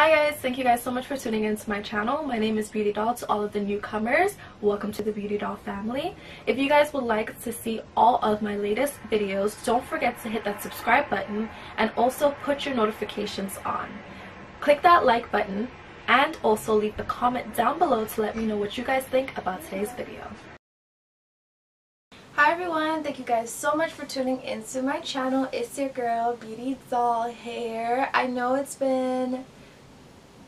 Hi guys, thank you guys so much for tuning into my channel. My name is Beauty Doll. To all of the newcomers, welcome to the Beauty Doll family. If you guys would like to see all of my latest videos, don't forget to hit that subscribe button and also put your notifications on. Click that like button and also leave the comment down below to let me know what you guys think about today's video. Hi everyone, thank you guys so much for tuning into my channel. It's your girl Beauty Doll here. I know it's been,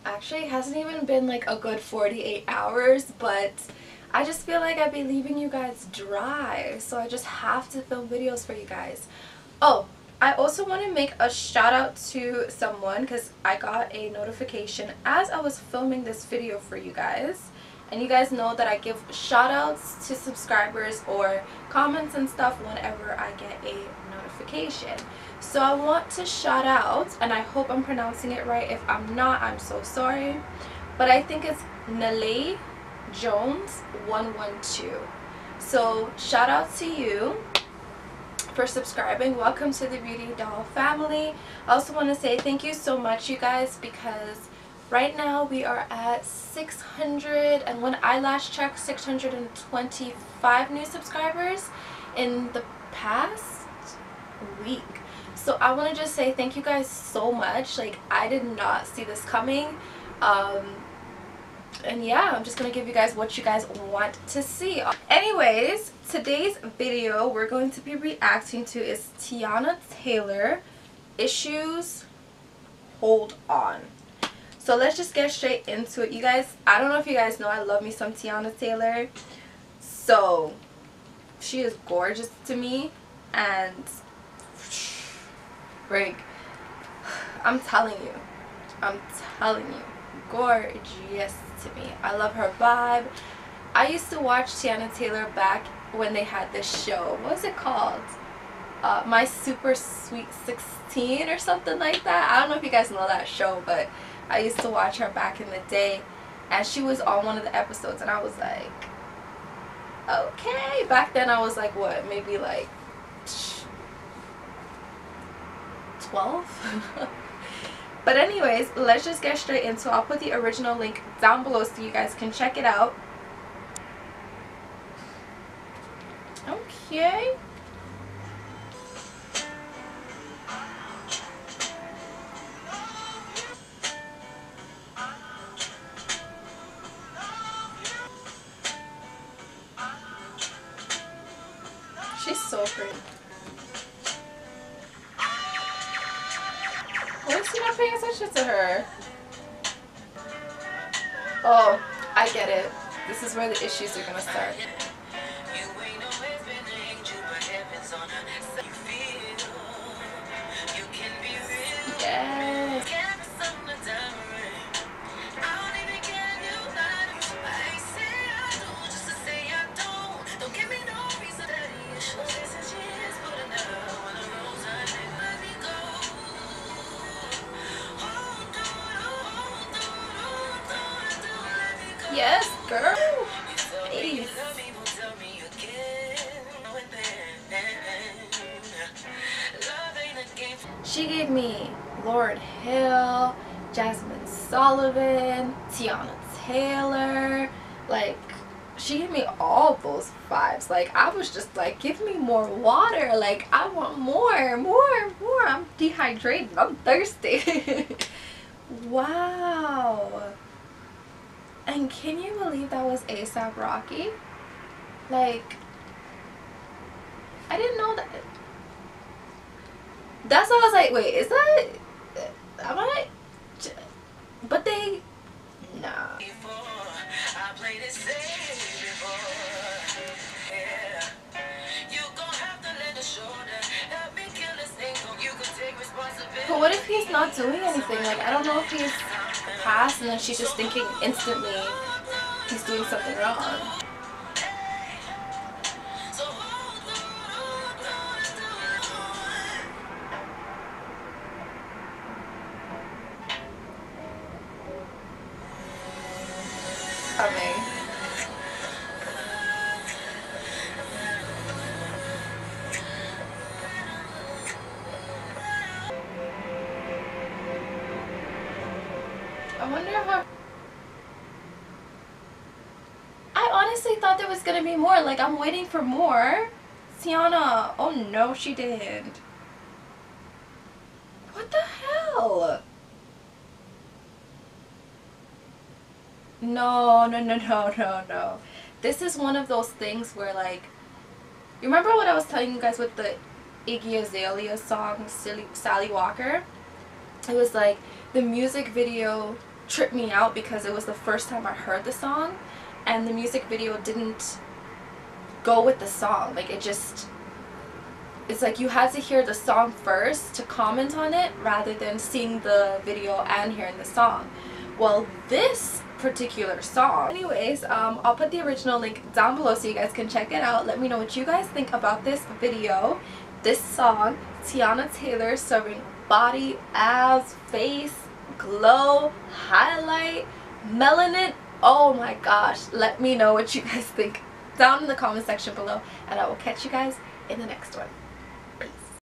actually it hasn't even been like a good 48 hours, but I just feel like I've been leaving you guys dry, so I just have to film videos for you guys. Oh, I also want to make a shout out to someone because I got a notification as I was filming this video for you guys. And you guys know that I give shoutouts to subscribers or comments and stuff whenever I get a notification. So I want to shout out, and I hope I'm pronouncing it right. If I'm not, I'm so sorry. But I think it's Naleigh Jones 112. So shout out to you for subscribing. Welcome to the Beauty Doll family. I also want to say thank you so much, you guys, because right now we are at 600, and when I last checked, 625 new subscribers in the past week. So I want to just say thank you guys so much. Like, I did not see this coming. And yeah, I'm just going to give you guys what you guys want to see. Anyways, today's video we're going to be reacting to is Teyana Taylor, Issues, Hold On. So let's just get straight into it, you guys. I don't know if you guys know, I love me some Teyana Taylor. So she is gorgeous to me, and like, I'm telling you, gorgeous to me. I love her vibe. I used to watch Teyana Taylor back when they had this show. What was it called? My Super Sweet 16 or something like that. I don't know if you guys know that show, but I used to watch her back in the day, and she was on one of the episodes, and I was like, okay. Back then I was like, what, maybe like 12? But anyways, let's just get straight into it. I'll put the original link down below so you guys can check it out. Okay. She's so pretty. Why is she not paying attention to her? Oh, I get it. This is where the issues are gonna start. Yes. Yes, girl. Please. She gave me Lauryn Hill, Jasmine Sullivan, Teyana Taylor. Like, she gave me all those vibes. Like, I was just like, give me more water. Like, I want more. I'm dehydrated. I'm thirsty. Wow. And can you believe that was A$AP Rocky? Like, I didn't know that. That's why I was like, wait, is that, am I, but they, nah. But what if he's not doing anything? Like, I don't know if he's past, and then she's just thinking instantly he's doing something wrong. Okay. I wonder how... I honestly thought there was gonna be more. Like, I'm waiting for more. Teyana. Oh no, she didn't. What the hell? No, no, no, no, no, no. This is one of those things where, like, you remember what I was telling you guys with the Iggy Azalea song, Silly Sally Walker? It was like, the music video tripped me out because it was the first time I heard the song, and the music video didn't go with the song. Like, it just, it's like you had to hear the song first to comment on it rather than seeing the video and hearing the song. Well, this particular song. Anyways, I'll put the original link down below so you guys can check it out. Let me know what you guys think about this video, this song, Teyana Taylor serving body, abs, face, glow, highlight, melanin. Oh my gosh. Let me know what you guys think down in the comment section below, and I will catch you guys in the next one.